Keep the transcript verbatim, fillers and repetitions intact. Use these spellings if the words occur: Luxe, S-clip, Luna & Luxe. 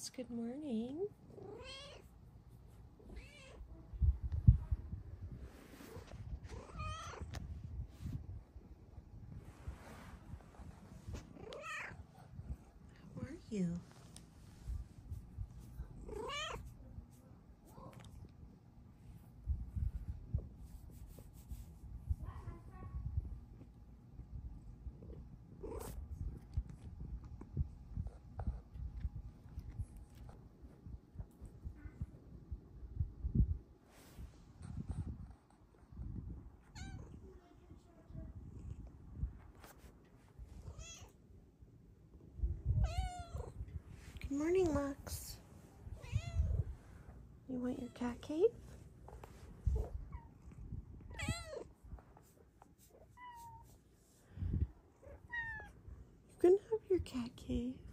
Luxe, good morning. How are you? Good morning, Lux. You want your cat cave? You can have your cat cave.